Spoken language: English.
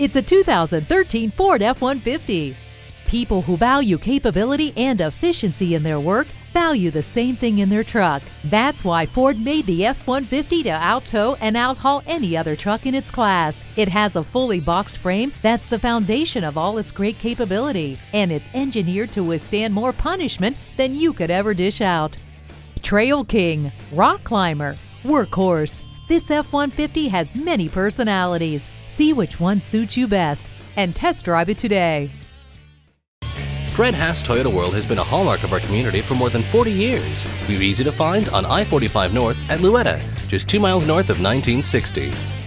It's a 2013 Ford F-150. People who value capability and efficiency in their work value the same thing in their truck. That's why Ford made the F-150 to out-tow and out-haul any other truck in its class. It has a fully boxed frame that's the foundation of all its great capability, and it's engineered to withstand more punishment than you could ever dish out. Trail king, rock climber, workhorse. This F-150 has many personalities. See which one suits you best and test drive it today. Fred Haas Toyota World has been a hallmark of our community for more than 40 years. We're easy to find on I-45 North at Louetta, just 2 miles north of 1960.